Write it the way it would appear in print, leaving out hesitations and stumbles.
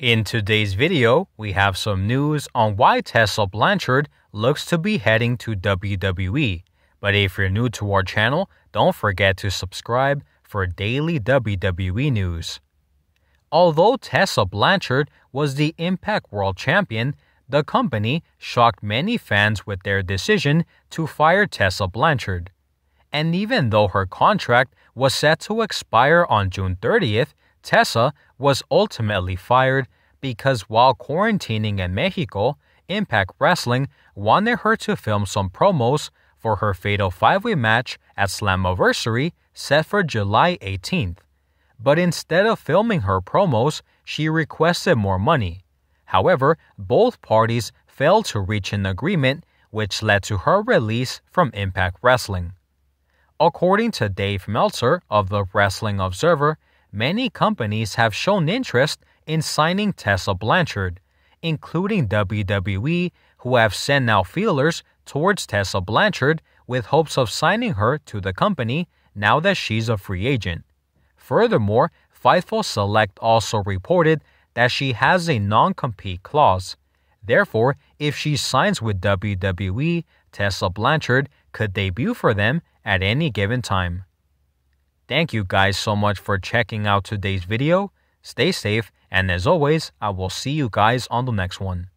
In today's video, we have some news on why Tessa Blanchard looks to be heading to WWE. But if you're new to our channel, don't forget to subscribe for daily WWE news. Although Tessa Blanchard was the Impact World Champion, the company shocked many fans with their decision to fire Tessa Blanchard. And even though her contract was set to expire on June 30th, Tessa was ultimately fired because while quarantining in Mexico, Impact Wrestling wanted her to film some promos for her Fatal 5-Way match at Slammiversary set for July 18th. But instead of filming her promos, she requested more money. However, both parties failed to reach an agreement, which led to her release from Impact Wrestling. According to Dave Meltzer of the Wrestling Observer, many companies have shown interest in signing Tessa Blanchard, including WWE, who have sent out feelers towards Tessa Blanchard with hopes of signing her to the company now that she's a free agent. Furthermore, Fightful Select also reported that she has a non-compete clause. Therefore, if she signs with WWE, Tessa Blanchard could debut for them at any given time. Thank you guys so much for checking out today's video. Stay safe, and as always, I will see you guys on the next one.